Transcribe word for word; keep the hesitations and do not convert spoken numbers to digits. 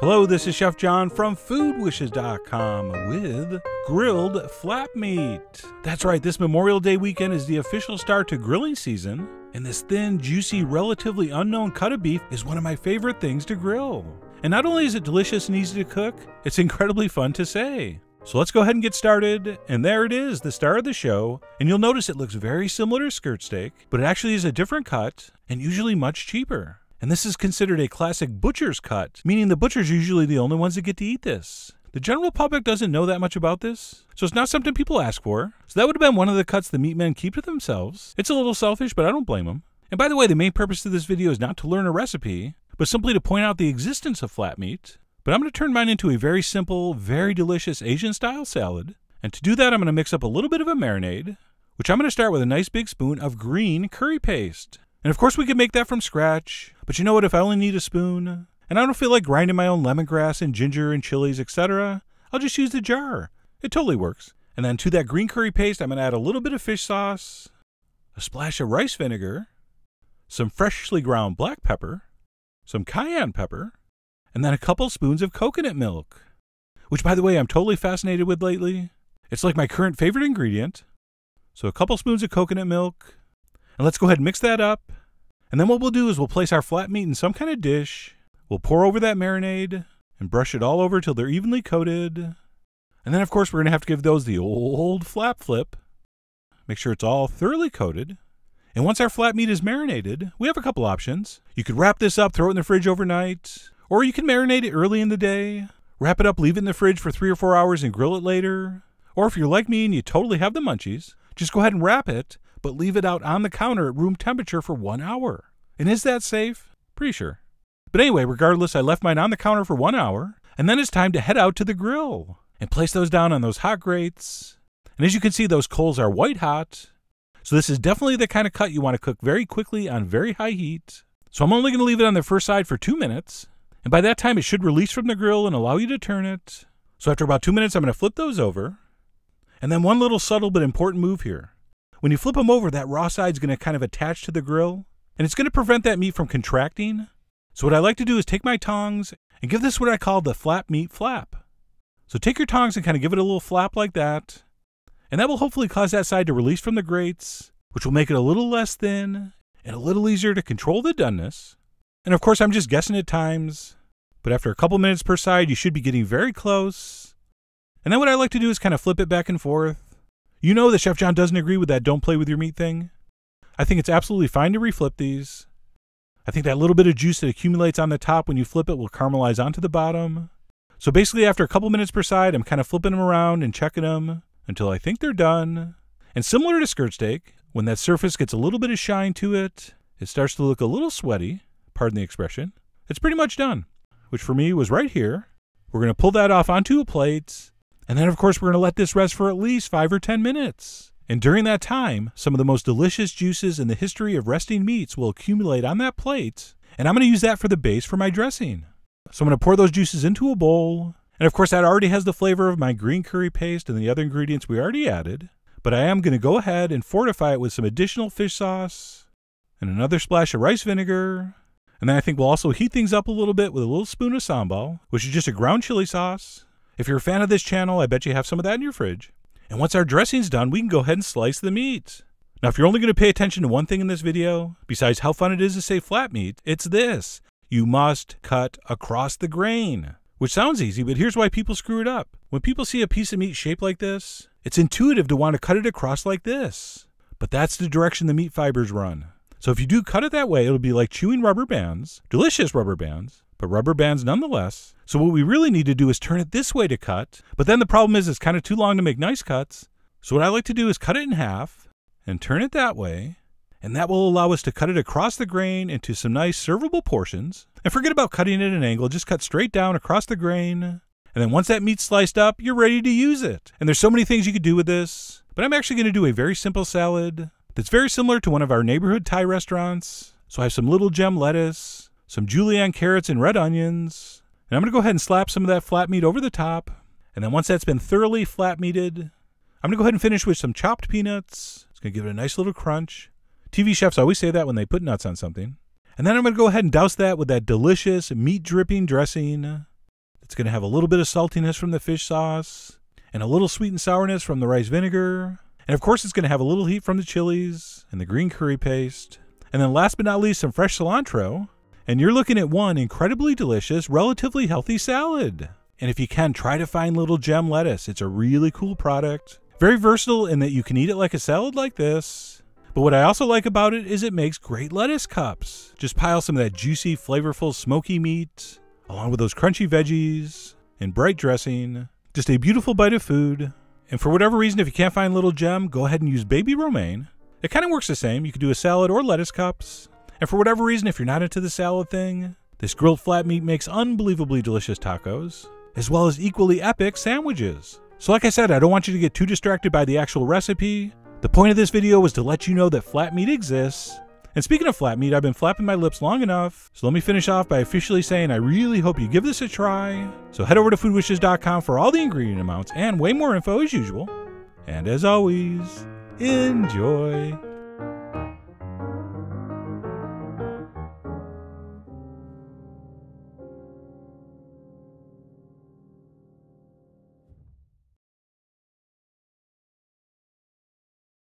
Hello, this is Chef John from food wishes dot com with grilled flap meat. That's right, this Memorial Day weekend is the official start to grilling season, and this thin, juicy, relatively unknown cut of beef is one of my favorite things to grill. And not only is it delicious and easy to cook, it's incredibly fun to say. So let's go ahead and get started, and there it is, the star of the show, and you'll notice it looks very similar to skirt steak, but it actually is a different cut, and usually much cheaper. And this is considered a classic butcher's cut, meaning the butcher's usually the only ones that get to eat this. The general public doesn't know that much about this, so it's not something people ask for. So that would have been one of the cuts the meat men keep to themselves. It's a little selfish, but I don't blame them. And by the way, the main purpose of this video is not to learn a recipe, but simply to point out the existence of flat meat. But I'm going to turn mine into a very simple, very delicious Asian-style salad. And to do that, I'm going to mix up a little bit of a marinade, which I'm going to start with a nice big spoon of green curry paste. And of course we could make that from scratch, but you know what, if I only need a spoon, and I don't feel like grinding my own lemongrass and ginger and chilies, et cetera, I'll just use the jar. It totally works. And then to that green curry paste, I'm going to add a little bit of fish sauce, a splash of rice vinegar, some freshly ground black pepper, some cayenne pepper, and then a couple spoons of coconut milk, which by the way, I'm totally fascinated with lately. It's like my current favorite ingredient. So a couple spoons of coconut milk, and let's go ahead and mix that up. And then what we'll do is we'll place our flat meat in some kind of dish. We'll pour over that marinade and brush it all over till they're evenly coated. And then of course we're gonna have to give those the old flap flip. Make sure it's all thoroughly coated. And once our flat meat is marinated, we have a couple options. You could wrap this up, throw it in the fridge overnight, or you can marinate it early in the day, wrap it up, leave it in the fridge for three or four hours and grill it later. Or if you're like me and you totally have the munchies, just go ahead and wrap it, but leave it out on the counter at room temperature for one hour. And is that safe? Pretty sure. But anyway, regardless, I left mine on the counter for one hour, and then it's time to head out to the grill and place those down on those hot grates. And as you can see, those coals are white hot. So this is definitely the kind of cut you want to cook very quickly on very high heat. So I'm only going to leave it on the first side for two minutes. And by that time, it should release from the grill and allow you to turn it. So after about two minutes, I'm going to flip those over. And then one little subtle but important move here. When you flip them over, that raw side's going to kind of attach to the grill, and it's going to prevent that meat from contracting. So what I like to do is take my tongs and give this what I call the flap meat flap. So take your tongs and kind of give it a little flap like that, and that will hopefully cause that side to release from the grates, which will make it a little less thin and a little easier to control the doneness. And of course, I'm just guessing at times, but after a couple minutes per side, you should be getting very close. And then what I like to do is kind of flip it back and forth. You know that Chef John doesn't agree with that don't play with your meat thing. I think it's absolutely fine to reflip these. I think that little bit of juice that accumulates on the top when you flip it will caramelize onto the bottom. So basically after a couple minutes per side, I'm kind of flipping them around and checking them until I think they're done. And similar to skirt steak, when that surface gets a little bit of shine to it, it starts to look a little sweaty, pardon the expression, it's pretty much done, which for me was right here. We're going to pull that off onto a plate. And then, of course, we're going to let this rest for at least five or ten minutes. And during that time, some of the most delicious juices in the history of resting meats will accumulate on that plate. And I'm going to use that for the base for my dressing. So I'm going to pour those juices into a bowl. And, of course, that already has the flavor of my green curry paste and the other ingredients we already added. But I am going to go ahead and fortify it with some additional fish sauce and another splash of rice vinegar. And then I think we'll also heat things up a little bit with a little spoon of sambal, which is just a ground chili sauce. If you're a fan of this channel, I bet you have some of that in your fridge. And once our dressing's done, we can go ahead and slice the meat. Now, if you're only going to pay attention to one thing in this video, besides how fun it is to say flat meat, it's this. You must cut across the grain, which sounds easy, but here's why people screw it up. When people see a piece of meat shaped like this, it's intuitive to want to cut it across like this, but that's the direction the meat fibers run. So if you do cut it that way, it'll be like chewing rubber bands, delicious rubber bands, but rubber bands nonetheless. So what we really need to do is turn it this way to cut, but then the problem is it's kind of too long to make nice cuts. So what I like to do is cut it in half and turn it that way, and that will allow us to cut it across the grain into some nice servable portions. And forget about cutting it at an angle, just cut straight down across the grain. And then once that meat's sliced up, you're ready to use it. And there's so many things you could do with this, but I'm actually going to do a very simple salad that's very similar to one of our neighborhood Thai restaurants. So I have some Little Gem lettuce, some julienne carrots and red onions. And I'm going to go ahead and slap some of that flat meat over the top. And then once that's been thoroughly flat meated, I'm going to go ahead and finish with some chopped peanuts. It's going to give it a nice little crunch. T V chefs always say that when they put nuts on something. And then I'm going to go ahead and douse that with that delicious meat dripping dressing. It's going to have a little bit of saltiness from the fish sauce and a little sweet and sourness from the rice vinegar. And of course, it's going to have a little heat from the chilies and the green curry paste. And then last but not least, some fresh cilantro. And you're looking at one incredibly delicious, relatively healthy salad. And if you can, try to find Little Gem Lettuce. It's a really cool product. Very versatile in that you can eat it like a salad like this. But what I also like about it is it makes great lettuce cups. Just pile some of that juicy, flavorful, smoky meat, along with those crunchy veggies and bright dressing. Just a beautiful bite of food. And for whatever reason, if you can't find Little Gem, go ahead and use baby romaine. It kind of works the same. You can do a salad or lettuce cups. And for whatever reason, if you're not into the salad thing, this grilled flat meat makes unbelievably delicious tacos, as well as equally epic sandwiches. So like I said, I don't want you to get too distracted by the actual recipe. The point of this video was to let you know that flat meat exists. And speaking of flat meat, I've been flapping my lips long enough, so let me finish off by officially saying I really hope you give this a try. So head over to food wishes dot com for all the ingredient amounts and way more info as usual. And as always, enjoy!